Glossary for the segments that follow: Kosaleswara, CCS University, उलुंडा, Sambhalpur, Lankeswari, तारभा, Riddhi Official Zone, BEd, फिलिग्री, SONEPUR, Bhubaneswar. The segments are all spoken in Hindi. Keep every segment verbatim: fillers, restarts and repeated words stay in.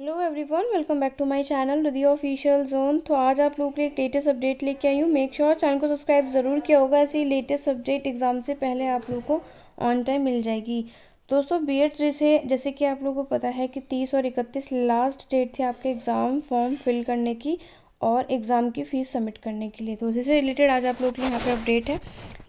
Hello everyone, welcome back to my channel Riddhi official zone. तो आज आप लोगों के लिए एक लेटेस्ट अपडेट लेके आई हूँ। मेक श्योर चैनल को सब्सक्राइब ज़रूर किया होगा, ऐसी लेटेस्ट अपडेट एग्ज़ाम से पहले आप लोगों को ऑन टाइम मिल जाएगी। दोस्तों बीएड जैसे जैसे कि आप लोगों को पता है कि तीस और इकतीस लास्ट डेट थी आपके एग्ज़ाम फॉर्म फिल करने की और एग्ज़ाम की फ़ीस सबमिट करने के लिए। तो उसी से रिलेटेड आज आप लोगों के लिए यहाँ पर अपडेट है।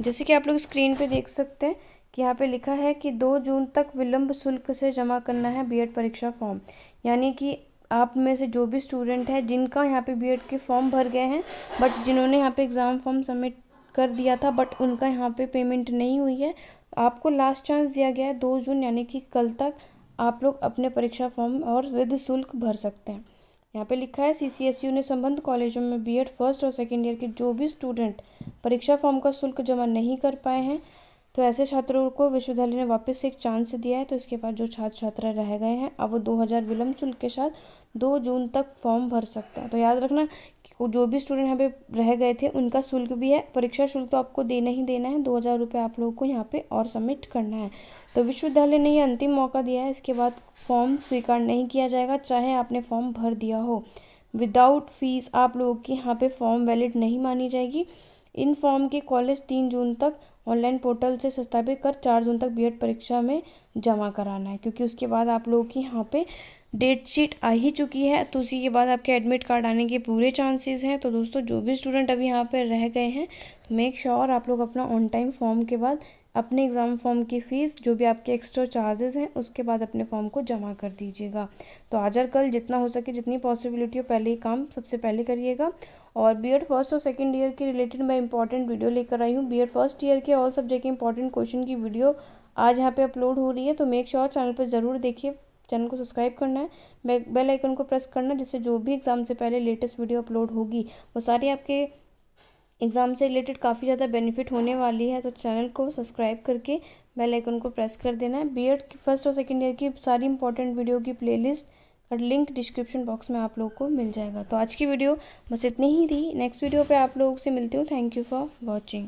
जैसे कि आप लोग स्क्रीन पर देख सकते हैं कि यहाँ पे लिखा है कि दो जून तक विलंब शुल्क से जमा करना है बीएड परीक्षा फॉर्म। यानी कि आप में से जो भी स्टूडेंट है जिनका यहाँ पे बीएड के फॉर्म भर गए हैं बट जिन्होंने यहाँ पे एग्ज़ाम फॉर्म सबमिट कर दिया था बट उनका यहाँ पे पेमेंट नहीं हुई है, आपको लास्ट चांस दिया गया है दो जून यानी कि कल तक आप लोग अपने परीक्षा फॉर्म और विद शुल्क भर सकते हैं। यहाँ पे लिखा है सी सी एस यू ने संबंध कॉलेजों में बीएड फर्स्ट और सेकेंड ईयर के जो भी स्टूडेंट परीक्षा फॉर्म का शुल्क जमा नहीं कर पाए हैं तो ऐसे छात्रों को विश्वविद्यालय ने वापस से एक चांस दिया है। तो इसके बाद जो छात्र छात्रा रह गए हैं अब वो दो हज़ार विलंब शुल्क के साथ दो जून तक फॉर्म भर सकते हैं। तो याद रखना कि जो भी स्टूडेंट यहाँ पे रह गए थे उनका शुल्क भी है, परीक्षा शुल्क तो आपको देना ही देना है। दो हज़ार रुपये आप लोगों को यहाँ पे और सबमिट करना है। तो विश्वविद्यालय ने यह अंतिम मौका दिया है, इसके बाद फॉर्म स्वीकार नहीं किया जाएगा चाहे आपने फॉर्म भर दिया हो। विदाउट फीस आप लोगों की यहाँ पर फॉर्म वैलिड नहीं मानी जाएगी। इन फॉर्म के कॉलेज तीन जून तक ऑनलाइन पोर्टल से सत्यापित कर चार जून तक बीएड परीक्षा में जमा कराना है, क्योंकि उसके बाद आप लोगों की यहाँ पे डेट शीट आ ही चुकी है। तो उसी के बाद आपके एडमिट कार्ड आने के पूरे चांसेस हैं। तो दोस्तों जो भी स्टूडेंट अभी यहाँ पे रह गए हैं तो मेक श्योर आप लोग अपना ऑन टाइम फॉर्म के बाद अपने एग्ज़ाम फॉर्म की फ़ीस जो भी आपके एक्स्ट्रा चार्जेस हैं उसके बाद अपने फॉर्म को जमा कर दीजिएगा। तो आज और कल जितना हो सके, जितनी पॉसिबिलिटी हो, पहले ही काम सबसे पहले करिएगा। और बीएड फर्स्ट और सेकंड ईयर के रिलेटेड मैं इंपॉर्टेंट वीडियो लेकर आई हूँ। बीएड फर्स्ट ईयर के ऑल सब्जेक्ट के इंपॉर्टेंट क्वेश्चन की वीडियो आज यहाँ पे अपलोड हो रही है। तो मेक श्योर चैनल पर ज़रूर देखिए, चैनल को सब्सक्राइब करना है, बेल आइकन को प्रेस करना है, जिससे जो भी एग्ज़ाम से पहले लेटेस्ट वीडियो अपलोड होगी वो सारी आपके एग्ज़ाम से रिलेटेड काफ़ी ज़्यादा बेनिफिट होने वाली है। तो चैनल को सब्सक्राइब करके बेल आइकन को प्रेस कर देना है। बीएड की फर्स्ट और सेकंड ईयर की सारी इंपॉर्टेंट वीडियो की प्लेलिस्ट का लिंक डिस्क्रिप्शन बॉक्स में आप लोगों को मिल जाएगा। तो आज की वीडियो बस इतनी ही थी, नेक्स्ट वीडियो पे आप लोगों से मिलती हूँ। Thank you for watching.